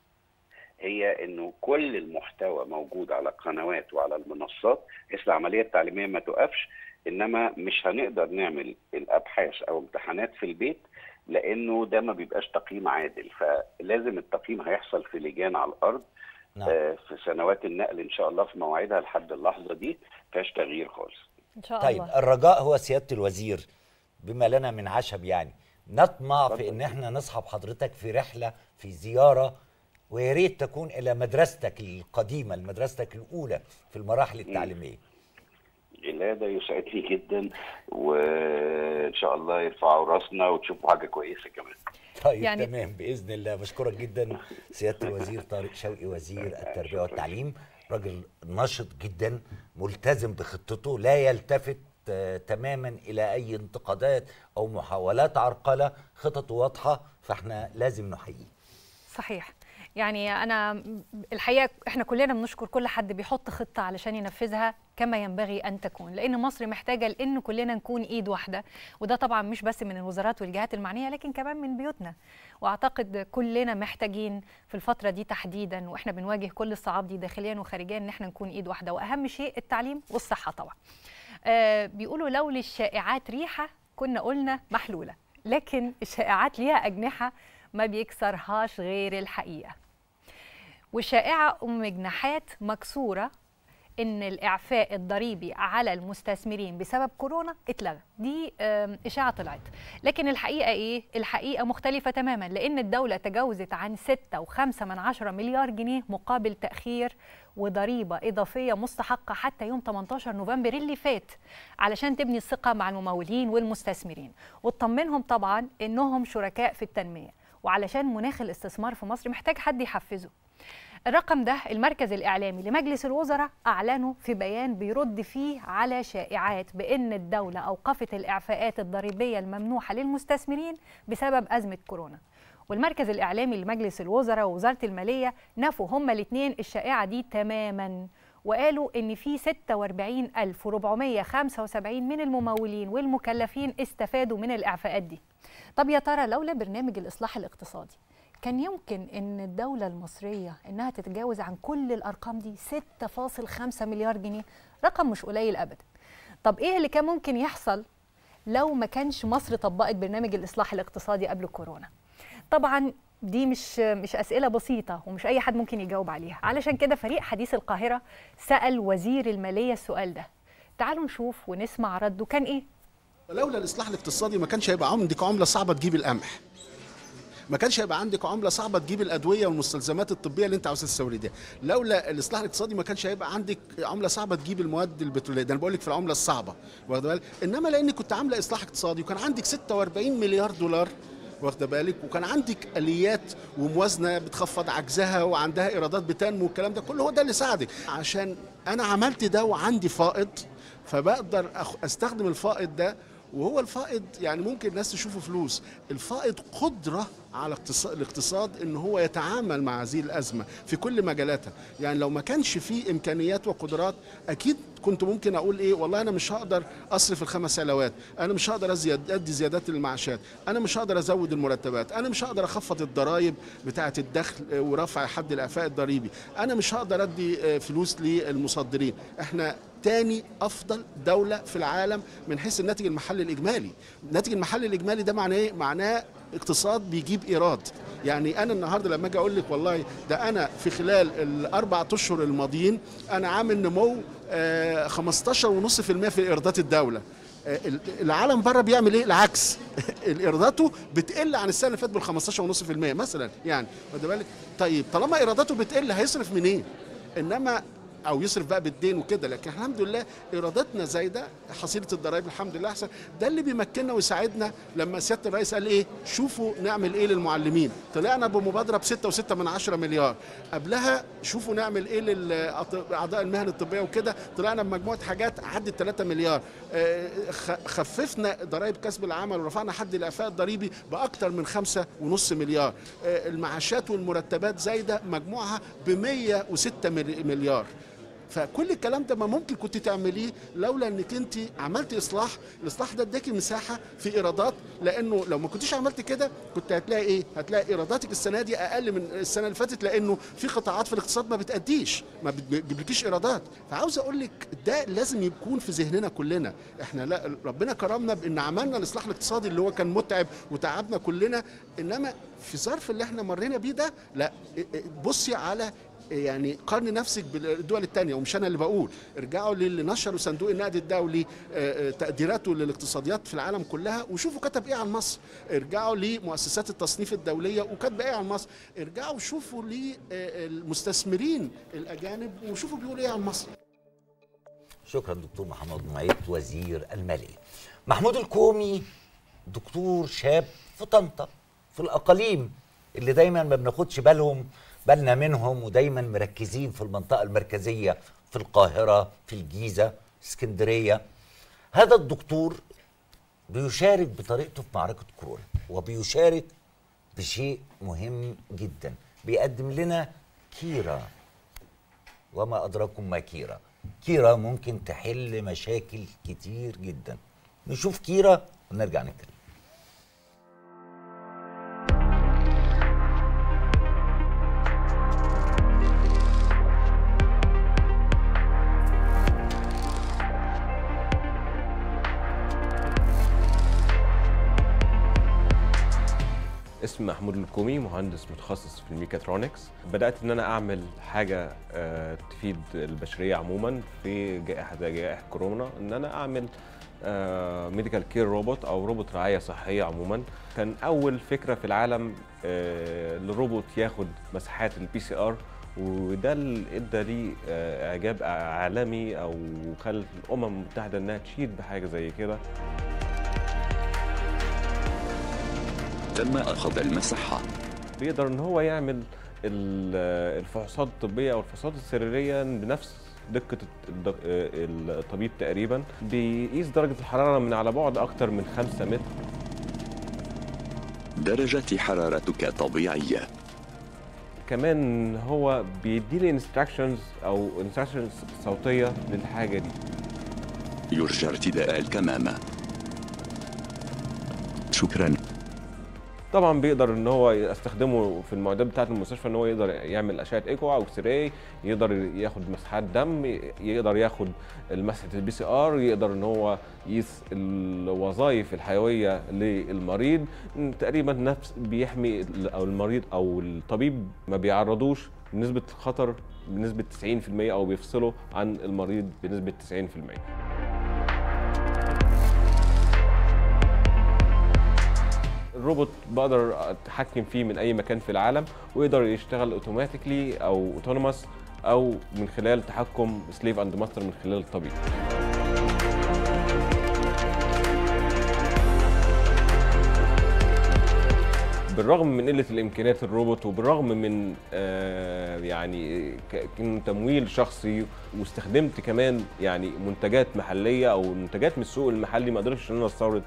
هي انه كل المحتوى موجود على القنوات وعلى المنصات، بس العمليه التعليميه ما توقفش. انما مش هنقدر نعمل الابحاث او امتحانات في البيت لانه ده ما بيبقاش تقييم عادل، فلازم التقييم هيحصل في لجان على الارض. نعم. آه في سنوات النقل ان شاء الله في مواعيدها لحد اللحظه دي مفيهاش تغيير خالص ان شاء الله. طيب، الرجاء هو سياده الوزير بما لنا من عشب، يعني نطمع في ان احنا نصحب حضرتك في رحله في زياره، ويا ريت تكون الى مدرستك القديمه، مدرستك الاولى في المراحل التعليميه. ده يسعدني جدا، وان شاء الله يرفعوا راسنا وتشوفوا حاجه كويسه كمان. طيب يعني تمام باذن الله. بشكرك جدا سياده الوزير طارق شوقي وزير التربيه والتعليم، راجل نشط جدا ملتزم بخطته، لا يلتفت آه تماما الى اي انتقادات او محاولات عرقله، خططه واضحه، فاحنا لازم نحييه. صحيح. يعني أنا الحقيقة إحنا كلنا بنشكر كل حد بيحط خطة علشان ينفذها كما ينبغي أن تكون، لأن مصر محتاجة لأن كلنا نكون إيد واحدة، وده طبعا مش بس من الوزارات والجهات المعنية لكن كمان من بيوتنا. وأعتقد كلنا محتاجين في الفترة دي تحديدا وإحنا بنواجه كل الصعاب دي داخليا وخارجيا إن إحنا نكون إيد واحدة، وأهم شيء التعليم والصحة طبعا. آه بيقولوا لو للشائعات ريحة كنا قلنا محلولة، لكن الشائعات ليها أجنحة ما بيكسرهاش غير الحقيقة. وشائعة أم جناحات مكسورة إن الإعفاء الضريبي على المستثمرين بسبب كورونا اتلغى، دي إشاعة طلعت، لكن الحقيقة إيه؟ الحقيقة مختلفة تماما، لأن الدولة تجاوزت عن ستة وخمسة من عشرة مليار جنيه مقابل تأخير وضريبة إضافية مستحقة حتى يوم تمنتاشر نوفمبر اللي فات علشان تبني الثقة مع الممولين والمستثمرين وتطمنهم طبعا إنهم شركاء في التنمية، وعلشان مناخ الاستثمار في مصر محتاج حد يحفزه. الرقم ده المركز الإعلامي لمجلس الوزراء أعلنه في بيان بيرد فيه على شائعات بأن الدولة أوقفت الإعفاءات الضريبية الممنوحة للمستثمرين بسبب أزمة كورونا. والمركز الإعلامي لمجلس الوزراء ووزارة المالية نفوا هما الاثنين الشائعة دي تماماً، وقالوا إن في ستة وأربعين ألف وأربعمية وخمسة وسبعين من الممولين والمكلفين استفادوا من الإعفاءات دي. طب يا ترى لولا برنامج الإصلاح الاقتصادي كان يمكن إن الدولة المصرية إنها تتجاوز عن كل الأرقام دي؟ ستة فاصل خمسة مليار جنيه رقم مش قليل أبدا. طب إيه اللي كان ممكن يحصل لو ما كانش مصر طبقت برنامج الإصلاح الاقتصادي قبل الكورونا. طبعا دي مش مش أسئلة بسيطة ومش أي حد ممكن يجاوب عليها، علشان كده فريق حديث القاهرة سأل وزير المالية السؤال ده. تعالوا نشوف ونسمع رده كان إيه. لولا الإصلاح الاقتصادي ما كانش هيبقى عندك عملة صعبة تجيب القمح، ما كانش هيبقى عندك عمله صعبه تجيب الادويه والمستلزمات الطبيه اللي انت عاوز تستوردها، لولا الاصلاح الاقتصادي ما كانش هيبقى عندك عمله صعبه تجيب المواد البتروليه، ده انا بقول لك في العمله الصعبه، واخد بالك؟ انما لان كنت عامله اصلاح اقتصادي وكان عندك ستة وأربعين مليار دولار، واخد بالك؟ وكان عندك اليات وموازنه بتخفض عجزها وعندها ايرادات بتنمو والكلام ده كله، هو ده اللي ساعدك. عشان انا عملت ده وعندي فائض، فبقدر استخدم الفائض ده، وهو الفائض يعني ممكن الناس تشوفه فلوس، الفائض قدرة على الاقتصاد ان هو يتعامل مع هذه الأزمة في كل مجالاتها. يعني لو ما كانش فيه إمكانيات وقدرات أكيد كنت ممكن أقول إيه، والله أنا مش هقدر أصرف الخمس علوات، أنا مش هقدر أدي زيادات المعاشات، أنا مش هقدر أزود المرتبات، أنا مش هقدر أخفض الضرايب بتاعة الدخل ورفع حد الإعفاء الضريبي، أنا مش هقدر أدي فلوس للمصدرين. إحنا تاني أفضل دولة في العالم من حيث الناتج المحلي الإجمالي. الناتج المحلي الإجمالي ده معناه إيه؟ معناه اقتصاد بيجيب إيراد. يعني أنا النهاردة لما أجي أقول لك والله ده أنا في خلال الأربع أشهر الماضيين أنا عامل نمو آه خمستاشر فاصلة خمسة بالمية في إيرادات الدولة. آه العالم بره بيعمل إيه؟ العكس. إيراداته بتقل عن السنة اللي فاتت بال خمستاشر فاصلة خمسة بالمية مثلا، يعني واخد بالك؟ طيب طالما إيراداته بتقل هيصرف منين؟ إيه؟ إنما او يصرف بقى بالدين وكده، لكن الحمد لله ايراداتنا زايده، حصيله الضرايب الحمد لله احسن، ده اللي بيمكننا ويساعدنا. لما سياده الرئيس قال ايه؟ شوفوا نعمل ايه للمعلمين، طلعنا بمبادره ب ستة وستة من عشرة مليار، قبلها شوفوا نعمل ايه لاعضاء المهن الطبيه وكده، طلعنا بمجموعه حاجات عدت تلاتة مليار، خففنا ضرايب كسب العمل ورفعنا حد الاعفاء الضريبي باكثر من خمسة فاصلة خمسة مليار، المعاشات والمرتبات زايده مجموعها ب مية وستة مليار. فكل الكلام ده ما ممكن كنت تعمليه لولا انك انت عملتي اصلاح، الاصلاح ده اداكي مساحه في ايرادات، لانه لو ما كنتيش عملتي كده كنت هتلاقي ايه؟ هتلاقي ايراداتك السنه دي اقل من السنه اللي فاتت، لانه في قطاعات في الاقتصاد ما بتاديش، ما بتجيبلكيش ايرادات. فعاوز اقول لك ده لازم يكون في ذهننا كلنا، احنا لا ربنا كرمنا بان عملنا الاصلاح الاقتصادي اللي هو كان متعب وتعبنا كلنا، انما في ظرف اللي احنا مرينا بيه ده لا، بصي على يعني قارن نفسك بالدول الثانيه، ومش انا اللي بقول، ارجعوا للي نشروا صندوق النقد الدولي تقديراته للاقتصاديات في العالم كلها وشوفوا كتب ايه عن مصر، ارجعوا لمؤسسات التصنيف الدوليه وكتب ايه عن مصر، ارجعوا شوفوا للمستثمرين الاجانب وشوفوا بيقولوا ايه عن مصر. شكرا دكتور محمد معيط وزير الماليه. محمود الكومي دكتور شاب في طنطا، في الاقاليم اللي دايما ما بناخدش بالهم بالنا منهم ودايما مركزين في المنطقة المركزية، في القاهرة، في الجيزة، اسكندرية. هذا الدكتور بيشارك بطريقته في معركة كورونا، وبيشارك بشيء مهم جدا، بيقدم لنا كيرة. وما أدراكم ما كيرة. كيرة ممكن تحل مشاكل كتير جدا. نشوف كيرة ونرجع نتكلم. اسمي محمود الكومي، مهندس متخصص في الميكاترونكس. بدأت ان انا اعمل حاجة تفيد البشرية عموما في جائحة زي جائحة كورونا، ان انا اعمل ميديكال كير روبوت او روبوت رعاية صحية عموما. كان اول فكرة في العالم الروبوت ياخد مساحات البي سي ار، وده اللي ادى لي اعجاب عالمي او خلى الامم المتحدة انها تشيد بحاجة زي كده. لما أخذ المسحة بيقدر إن هو يعمل الفحوصات الطبية أو الفحوصات السريرية بنفس دقة الطبيب تقريباً، بيقيس درجة الحرارة من على بعد أكتر من خمسة متر. درجة حرارتك طبيعية. كمان هو بيديلي انستراكشنز أو انستراكشنز صوتية للحاجة دي. يرجى ارتداء الكمامة. شكراً. طبعا بيقدر ان هو يستخدمه في المعدات بتاعه المستشفى، ان هو يقدر يعمل اشعه ايكو او اكس، يقدر ياخد مسحات دم، يقدر ياخد مسحه البي سي ار، يقدر ان هو يقيس الوظائف الحيويه للمريض. تقريبا نفس بيحمي او المريض او الطبيب ما بيعرضوش بنسبه خطر بنسبه تسعين في المية او بيفصله عن المريض بنسبه تسعين في المية. الروبوت بقدر اتحكم فيه من اي مكان في العالم، ويقدر يشتغل اوتوماتيكلي او اوتونوموس او من خلال تحكم سليف اند ماستر من خلال الطبيب. بالرغم من قله الامكانيات الروبوت، وبالرغم من آه يعني تمويل شخصي، واستخدمت كمان يعني منتجات محليه او منتجات من السوق المحلي، ما قدرتش ان انا استورد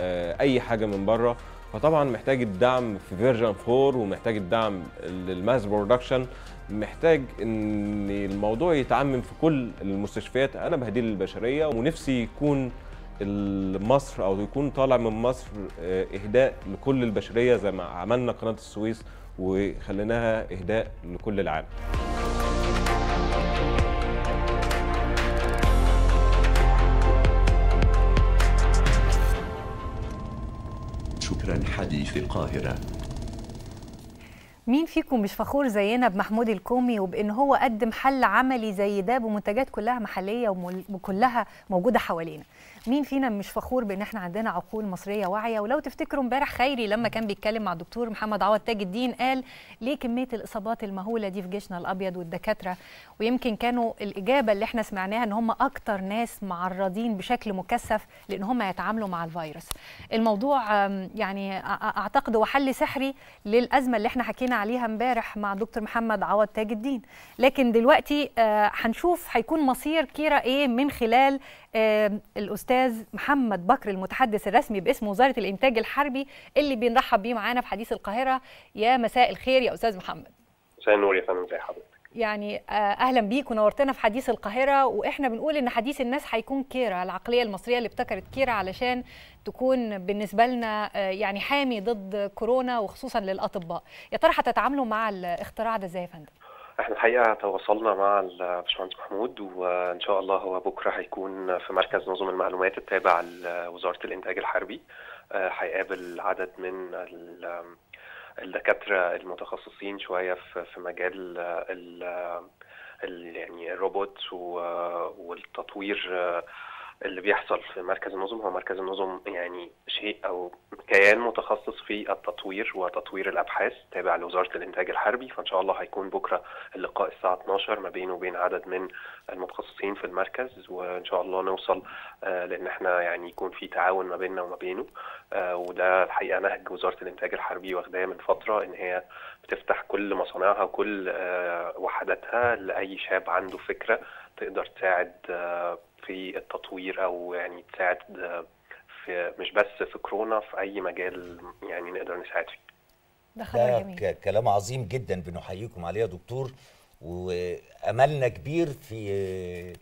آه اي حاجه من بره. فطبعا محتاج الدعم في فيرجن أربعة، ومحتاج الدعم للماس برودكشن، محتاج ان الموضوع يتعمم في كل المستشفيات. انا بهديل البشريه، ونفسي يكون مصر او يكون طالع من مصر اهداء لكل البشريه زي ما عملنا قناه السويس وخليناها اهداء لكل العالم. شكراً. حديث القاهرة. مين فيكم مش فخور زينا بمحمود الكومي، وبإن هو قدم حل عملي زي ده بمنتجات كلها محلية وكلها موجودة حوالينا؟ مين فينا مش فخور بإن احنا عندنا عقول مصرية واعية؟ ولو تفتكروا امبارح خيري لما كان بيتكلم مع الدكتور محمد عوض تاج الدين، قال ليه كمية الإصابات المهولة دي في جيشنا الأبيض والدكاترة؟ ويمكن كانوا الإجابة اللي احنا سمعناها إن هم أكتر ناس معرضين بشكل مكثف لإن هم يتعاملوا مع الفيروس. الموضوع يعني أعتقد هو حل سحري للأزمة اللي احنا حكينا عليها امبارح مع دكتور محمد عوض تاج الدين، لكن دلوقتي هنشوف هيكون مصير كيرا ايه من خلال الاستاذ محمد بكر المتحدث الرسمي باسم وزاره الانتاج الحربي اللي بنرحب بيه معانا في حديث القاهره. يا مساء الخير يا استاذ محمد. مساء النور يا فندم، زي حضرتك. يعني اهلا بيك ونورتنا في حديث القاهره، واحنا بنقول ان حديث الناس هيكون كيرا، العقليه المصريه اللي ابتكرت كيرا علشان تكون بالنسبه لنا يعني حامي ضد كورونا وخصوصا للاطباء. يا ترى هتتعاملوا مع الاختراع ده ازاي يا فندم؟ احنا الحقيقه تواصلنا مع الباشمهندس محمود، وان شاء الله هو بكره هيكون في مركز نظم المعلومات التابع لوزاره الانتاج الحربي، هيقابل عدد من الدكاترة المتخصصين شوية في مجال ال ال يعني الروبوت والتطوير اللي بيحصل في مركز النظم. هو مركز النظم يعني شيء أو كيان متخصص في التطوير وتطوير الأبحاث تابع لوزارة الإنتاج الحربي، فإن شاء الله هيكون بكرة اللقاء الساعة اتناشر ما بينه وبين عدد من المتخصصين في المركز، وإن شاء الله نوصل لأن احنا يعني يكون في تعاون ما بيننا وما بينه. وده الحقيقة نهج وزارة الإنتاج الحربي واخداها من فترة، إن هي بتفتح كل مصانعها وكل وحداتها لأي شاب عنده فكرة تقدر تساعد في التطوير، او يعني تساعد في مش بس في كورونا، في اي مجال يعني نقدر نساعد فيه. ده خبر جميل، كلام عظيم جدا بنحييكم عليه يا دكتور، واملنا كبير في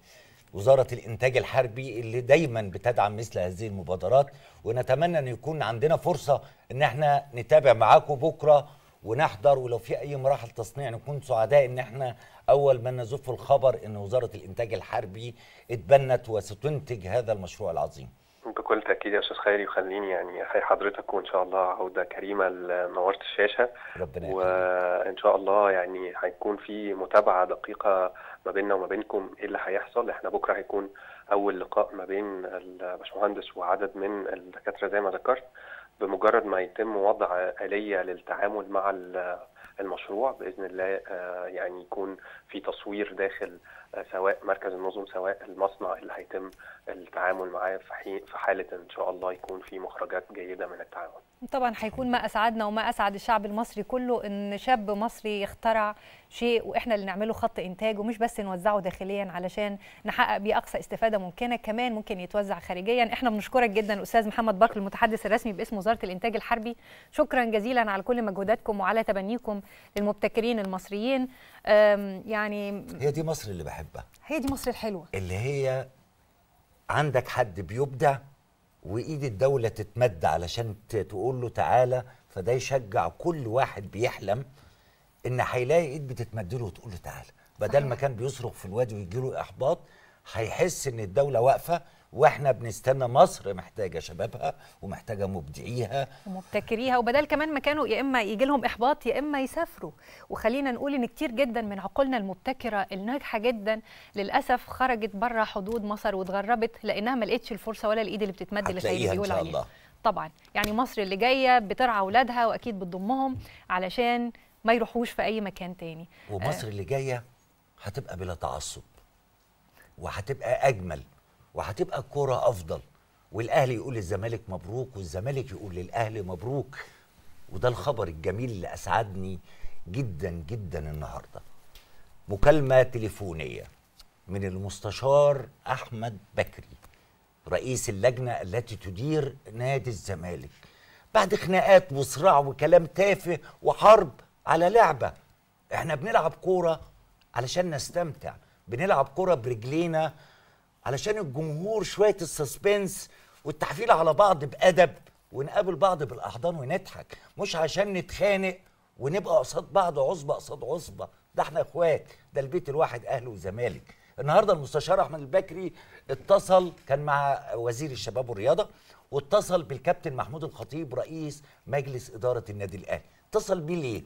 وزاره الانتاج الحربي اللي دايما بتدعم مثل هذه المبادرات، ونتمنى ان يكون عندنا فرصه ان احنا نتابع معاكم بكره ونحضر، ولو في اي مراحل تصنيع نكون سعداء ان احنا اول ما نزف الخبر ان وزاره الانتاج الحربي اتبنت وستنتج هذا المشروع العظيم. بكل تاكيد يا استاذ خيري، وخليني يعني احيي حضرتك، وان شاء الله عوده كريمه لنورت الشاشه، ربنا يخليك. وان شاء الله يعني هيكون في متابعه دقيقه ما بيننا وما بينكم ايه اللي هيحصل. احنا بكره هيكون اول لقاء ما بين الباشمهندس وعدد من الدكاتره زي ما ذكرت. بمجرد ما يتم وضع آلية للتعامل مع المشروع بإذن الله يعني يكون في تصوير داخل سواء مركز النظم سواء المصنع اللي هيتم التعامل معاه، في حالة إن شاء الله يكون في مخرجات جيدة من التعامل. طبعا هيكون ما أسعدنا وما أسعد الشعب المصري كله إن شاب مصري يخترع شيء وإحنا اللي نعمله خط إنتاج، ومش بس نوزعه داخليا علشان نحقق بيه أقصى استفادة ممكنة، كمان ممكن يتوزع خارجيا. إحنا بنشكرك جدا أستاذ محمد بكر المتحدث الرسمي باسم وزارة الإنتاج الحربي، شكرا جزيلا على كل مجهوداتكم وعلى تبنيكم للمبتكرين المصريين. يعني هي دي مصر اللي بحبها، هي دي مصر الحلوة اللي هي عندك حد بيبدع وإيد الدولة تتمد علشان تقول له تعالى، فده يشجع كل واحد بيحلم ان هيلاقي ايد بتتمد له وتقول له تعالى، بدل ما كان بيصرخ في الوادي ويجي له احباط، هيحس ان الدوله واقفه واحنا بنستنى. مصر محتاجه شبابها ومحتاجه مبدعيها ومبتكريها، وبدل كمان ما كانوا يا اما يجي لهم احباط يا اما يسافروا. وخلينا نقول ان كتير جدا من عقولنا المبتكره الناجحه جدا للاسف خرجت بره حدود مصر واتغربت لانها ما لقتش الفرصه ولا الايد اللي بتتمد اللي خيري بيقول عليها. طبعا يعني مصر اللي جايه بترعى اولادها واكيد بتضمهم علشان ما يروحوش في اي مكان تاني، ومصر آه. اللي جايه هتبقى بلا تعصب وهتبقى اجمل وهتبقى الكوره افضل، والاهلي يقول للزمالك مبروك والزمالك يقول للاهلي مبروك. وده الخبر الجميل اللي اسعدني جدا جدا النهارده، مكالمه تليفونيه من المستشار احمد بكري رئيس اللجنه التي تدير نادي الزمالك بعد خناقات وصراع وكلام تافه وحرب على لعبه. احنا بنلعب كوره علشان نستمتع، بنلعب كوره برجلينا علشان الجمهور، شويه السسبنس والتحفيل على بعض بادب، ونقابل بعض بالاحضان ونضحك، مش عشان نتخانق ونبقى قصاد بعض عصبه قصاد عصبه. ده احنا اخوات، ده البيت الواحد اهلي وزمالك. النهارده المستشار احمد البكري اتصل، كان مع وزير الشباب والرياضه، واتصل بالكابتن محمود الخطيب رئيس مجلس اداره النادي الاهلي. اتصل بيه ليه؟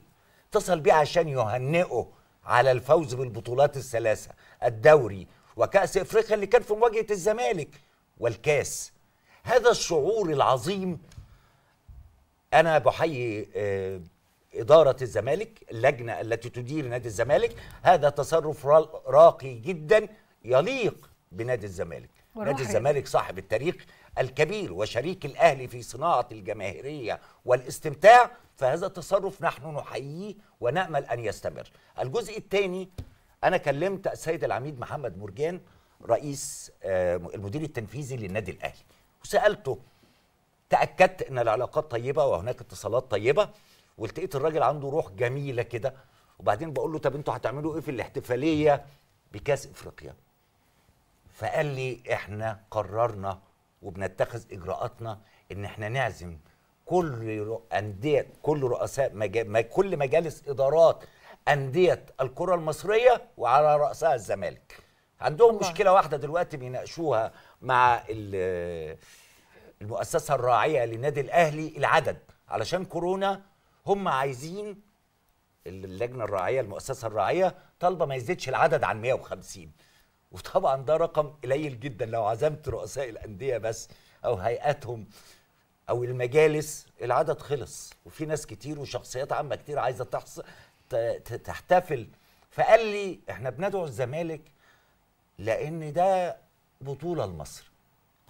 اتصل بيه عشان يهنئه على الفوز بالبطولات الثلاثه، الدوري وكأس افريقيا اللي كان في مواجهه الزمالك والكاس. هذا الشعور العظيم انا بحيي اداره الزمالك، اللجنه التي تدير نادي الزمالك. هذا تصرف راقي جدا يليق بنادي الزمالك. نادي الزمالك صاحب التاريخ الكبير وشريك الاهلي في صناعه الجماهيريه والاستمتاع، فهذا تصرف نحن نحييه ونامل ان يستمر. الجزء الثاني، أنا كلمت السيد العميد محمد مرجان رئيس المدير التنفيذي للنادي الأهلي وسألته، تأكدت أن العلاقات طيبة وهناك اتصالات طيبة، والتقيت الراجل عنده روح جميلة كده. وبعدين بقول له طب أنتوا هتعملوا إيه في الاحتفالية بكأس إفريقيا؟ فقال لي إحنا قررنا وبنتخذ إجراءاتنا إن إحنا نعزم كل أندية كل رؤساء مجال كل مجالس إدارات أندية الكرة المصرية وعلى رأسها الزمالك. عندهم الله. مشكلة واحدة دلوقتي بيناقشوها مع المؤسسة الراعية للنادي الأهلي، العدد. علشان كورونا هم عايزين اللجنة الراعية المؤسسة الراعية طالبة ما يزيدش العدد عن مئة وخمسين، وطبعا ده رقم قليل جدا. لو عزمت رؤساء الأندية بس أو هيئاتهم أو المجالس العدد خلص، وفي ناس كتير وشخصيات عامة كتير عايزة تحصل تحتفل. فقال لي احنا بندعو الزمالك لان ده بطوله لمصر،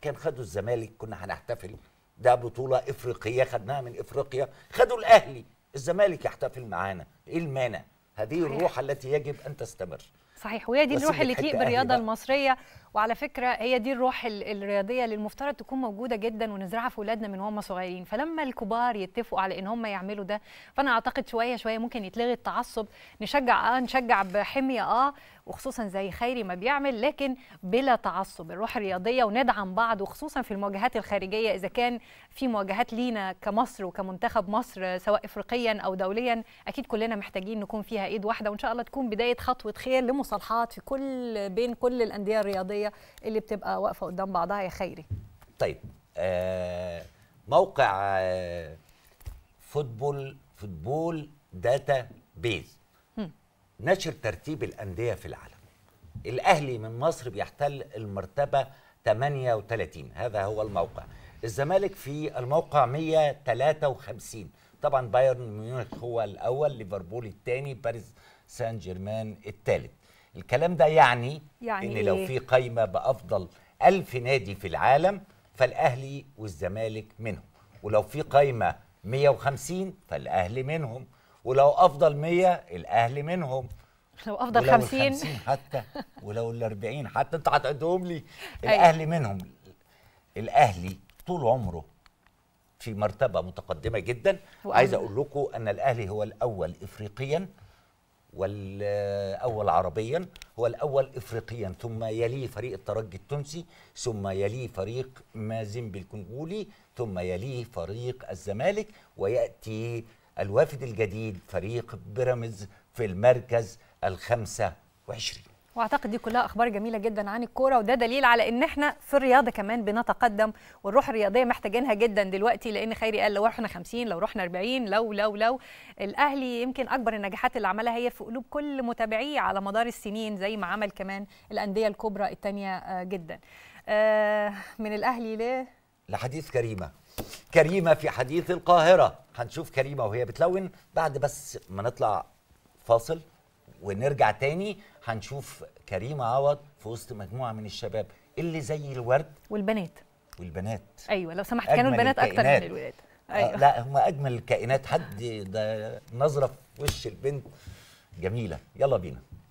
كان خدوا الزمالك كنا هنحتفل، ده بطوله افريقيه خدناها من افريقيا، خدوا الاهلي الزمالك يحتفل معانا، ايه المانع؟ هذه الروح التي يجب ان تستمر. صحيح، وهي دي الروح اللي تليق بالرياضه المصريه، وعلى فكره هي دي الروح الرياضيه اللي المفترض تكون موجوده جدا ونزرعها في اولادنا من هم صغيرين. فلما الكبار يتفقوا على ان هم يعملوا ده، فانا اعتقد شويه شويه ممكن يتلغي التعصب. نشجع اه نشجع بحميه اه وخصوصا زي خيري ما بيعمل، لكن بلا تعصب، الروح الرياضيه، وندعم بعض وخصوصا في المواجهات الخارجيه اذا كان في مواجهات لينا كمصر وكمنتخب مصر سواء افريقيا او دوليا، اكيد كلنا محتاجين نكون فيها ايد واحده. وان شاء الله تكون بدايه خطوه خير لمصالحات في كل بين كل الانديه الرياضيه اللي بتبقى واقفه قدام بعضها يا خيري. طيب آه موقع آه فوتبول فوتبول داتا بيز نشر ترتيب الأندية في العالم. الأهلي من مصر بيحتل المرتبة ثمانية وثلاثين، هذا هو الموقع. الزمالك في الموقع مئة وثلاثة وخمسين، طبعا بايرن ميونخ هو الأول، ليفربول الثاني، باريس سان جيرمان الثالث. الكلام ده يعني, يعني إن لو في قايمة بأفضل ألف نادي في العالم فالأهلي والزمالك منهم، ولو في قايمة مئة وخمسين فالأهلي منهم، ولو أفضل مئة الأهلي منهم، لو أفضل ولو خمسين حتى ولو الأربعين حتى أنت هتعدهم لي الأهلي منهم. الأهلي طول عمره في مرتبة متقدمة جدا. وأنا عايز أقول لكم أن الأهلي هو الأول إفريقيا والأول عربيا، هو الأول إفريقيا، ثم يليه فريق الترجي التونسي، ثم يليه فريق مازيمبي الكونغولي، ثم يليه فريق الزمالك، ويأتي الوافد الجديد فريق بيراميدز في المركز الخامسة وعشرين. واعتقد دي كلها اخبار جميله جدا عن الكوره، وده دليل على ان احنا في الرياضه كمان بنتقدم، والروح الرياضيه محتاجينها جدا دلوقتي، لان خيري قال لو رحنا خمسين لو رحنا أربعين لو لو لو الاهلي يمكن اكبر النجاحات اللي عملها هي في قلوب كل متابعيه على مدار السنين، زي ما عمل كمان الانديه الكبرى الثانيه جدا. من الاهلي ل لحديث كريمه كريمه في حديث القاهره، هنشوف كريمه وهي بتلون بعد بس ما نطلع فاصل ونرجع تاني، هنشوف كريمة عوض في وسط مجموعة من الشباب اللي زي الورد والبنات والبنات أيوة لو سمحت، كانوا البنات أكتر من الولاد. أيوة. آه لا هم أجمل الكائنات، حد ده نظرة في وش البنت جميلة. يلا بينا.